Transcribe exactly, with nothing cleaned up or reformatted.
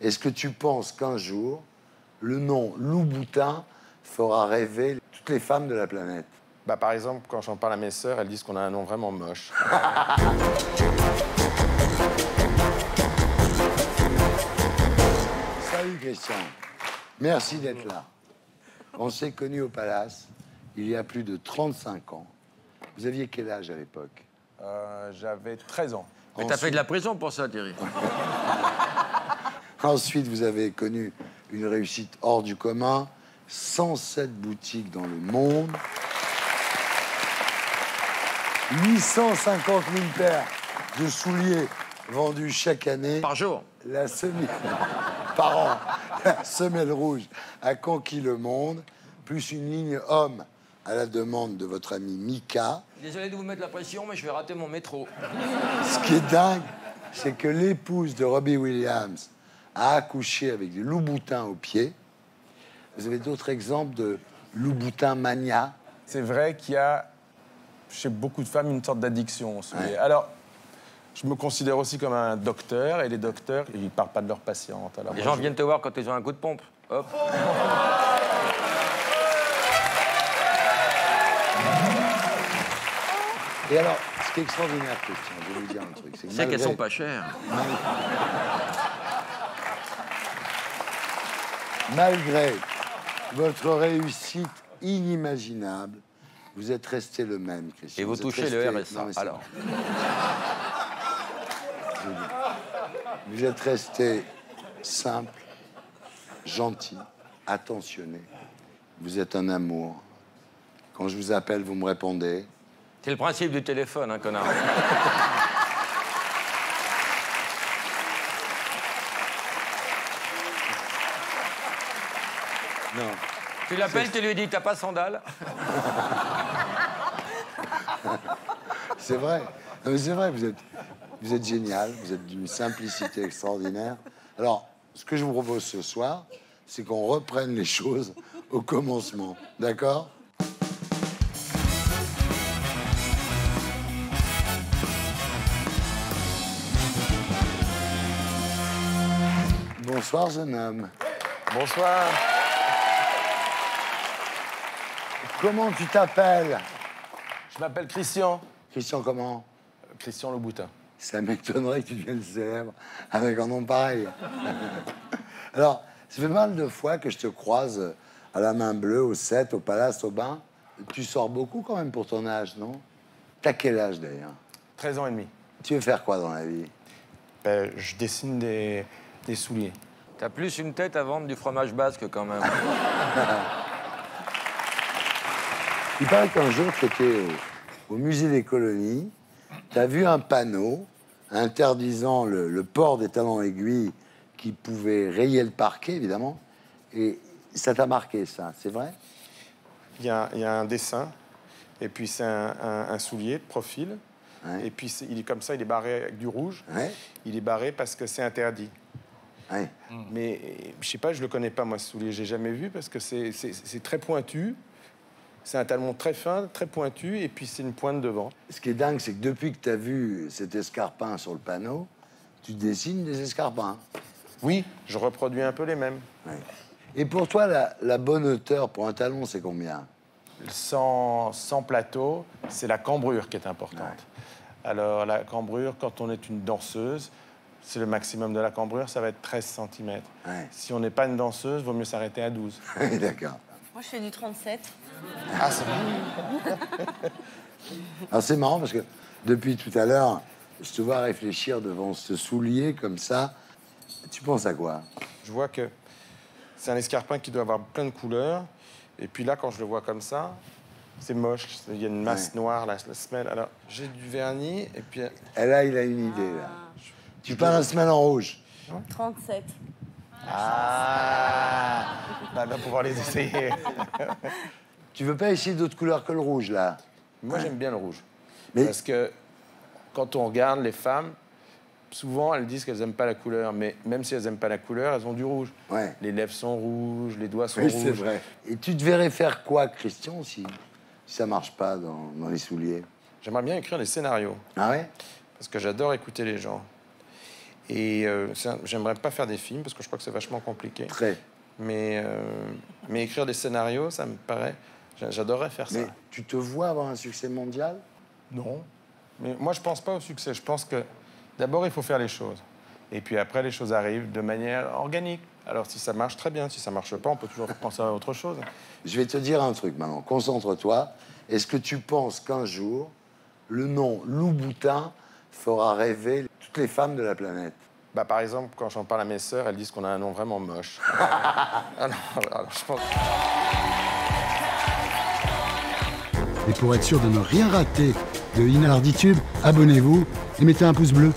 Est-ce que tu penses qu'un jour, le nom Louboutin fera rêver toutes les femmes de la planète? Bah, par exemple, quand j'en parle à mes sœurs, elles disent qu'on a un nom vraiment moche. Salut Christian, merci d'être là. On s'est connus au Palace il y a plus de trente-cinq ans. Vous aviez quel âge à l'époque? euh, J'avais treize ans. Mais t'as fait de la prison pour ça, Thierry. Ensuite, vous avez connu une réussite hors du commun. cent sept boutiques dans le monde. huit cent cinquante mille paires de souliers vendus chaque année. Par jour. La semelle... Par an. La semelle rouge a conquis le monde. Plus une ligne homme à la demande de votre ami Mika. Désolé de vous mettre la pression, mais je vais rater mon métro. Ce qui est dingue, c'est que l'épouse de Robbie Williams a accouché avec des Louboutins au pied. Vous avez d'autres exemples de Louboutin mania? C'est vrai qu'il y a, chez beaucoup de femmes, une sorte d'addiction. Ouais. Alors, je me considère aussi comme un docteur, et les docteurs, ils ne parlent pas de leurs patientes. Alors les gens je... viennent te voir quand ils ont un coup de pompe. Hop. Oh et alors, ce qui est extraordinaire, Christian, je vais vous dire un truc. C'est malgré... qu'elles sont pas chères. Malgré votre réussite inimaginable, vous êtes resté le même, Christian. Et vous, vous touchez resté... le R S A, non, alors. Vous êtes resté simple, gentil, attentionné. Vous êtes un amour. Quand je vous appelle, vous me répondez. C'est le principe du téléphone, hein, connard. Non. Tu l'appelles, tu lui dis, t'as pas de sandales. C'est vrai. C'est vrai, vous êtes, vous êtes génial, vous êtes d'une simplicité extraordinaire. Alors, ce que je vous propose ce soir, c'est qu'on reprenne les choses au commencement. D'accord ? Bonsoir, jeune homme. Bonsoir. Comment tu t'appelles? Je m'appelle Christian. Christian comment? Christian Louboutin. Ça m'étonnerait que tu viennes célèbre avec un nom pareil. Alors, ça fait mal de fois que je te croise à la Main Bleue, au sept, au Palace, au Bain. Tu sors beaucoup quand même pour ton âge, non? T'as quel âge d'ailleurs? treize ans et demi. Tu veux faire quoi dans la vie? Ben, je dessine des, des souliers. T'as plus une tête à vendre du fromage basque quand même. Il paraît qu'un jour, tu étais au, au musée des colonies, tu as vu un panneau interdisant le, le port des talons aiguilles qui pouvait rayer le parquet, évidemment, et ça t'a marqué, ça, c'est vrai? Il y a, il y a un dessin, et puis c'est un, un, un soulier de profil, ouais. Et puis est, il est comme ça, il est barré avec du rouge, ouais. Il est barré parce que c'est interdit. Ouais. Mais je sais pas, je le connais pas, moi, ce soulier, j'ai jamais vu, parce que c'est très pointu. C'est un talon très fin, très pointu, et puis c'est une pointe devant. Ce qui est dingue, c'est que depuis que tu as vu cet escarpin sur le panneau, tu dessines des escarpins. Oui, je reproduis un peu les mêmes. Ouais. Et pour toi, la, la bonne hauteur pour un talon, c'est combien? Sans, sans plateau, c'est la cambrure qui est importante. Ouais. Alors, la cambrure, quand on est une danseuse, c'est le maximum de la cambrure, ça va être treize centimètres. Ouais. Si on n'est pas une danseuse, vaut mieux s'arrêter à douze. D'accord. Moi, je fais du trente-sept. Ah, c'est marrant. C'est marrant parce que depuis tout à l'heure, je te vois réfléchir devant ce soulier comme ça. Tu penses à quoi? Je vois que c'est un escarpin qui doit avoir plein de couleurs. Et puis là, quand je le vois comme ça, c'est moche. Il y a une masse ouais. noire, la, la semelle. Alors, j'ai du vernis et puis... Et là, il a une idée, là. Ah. Tu peins la semelle en rouge. trente-sept. Ah, on va pouvoir les essayer. Tu veux pas essayer d'autres couleurs que le rouge, là? Moi, j'aime bien le rouge. Mais... Parce que quand on regarde les femmes, souvent, elles disent qu'elles n'aiment pas la couleur. Mais même si elles n'aiment pas la couleur, elles ont du rouge. Ouais. Les lèvres sont rouges, les doigts sont oui, rouges. C'est vrai. Et tu devrais faire quoi, Christian, si, si ça marche pas dans, dans les souliers? J'aimerais bien écrire des scénarios. Ah ouais? Parce que j'adore écouter les gens. Et euh, j'aimerais pas faire des films, parce que je crois que c'est vachement compliqué. Très. Mais, euh, mais écrire des scénarios, ça me paraît... J'adorerais faire mais ça. Mais tu te vois avoir un succès mondial? Non. Mais moi, je pense pas au succès. Je pense que d'abord, il faut faire les choses. Et puis après, les choses arrivent de manière organique. Alors, si ça marche, très bien. Si ça marche pas, on peut toujours penser à autre chose. Je vais te dire un truc, maintenant. Concentre-toi. Est-ce que tu penses qu'un jour, le nom Louboutin fera rêver toutes les femmes de la planète? Bah, par exemple, quand j'en parle à mes sœurs, elles disent qu'on a un nom vraiment moche. alors, alors, je pense... Et pour être sûr de ne rien rater de Inarditube, abonnez-vous et mettez un pouce bleu.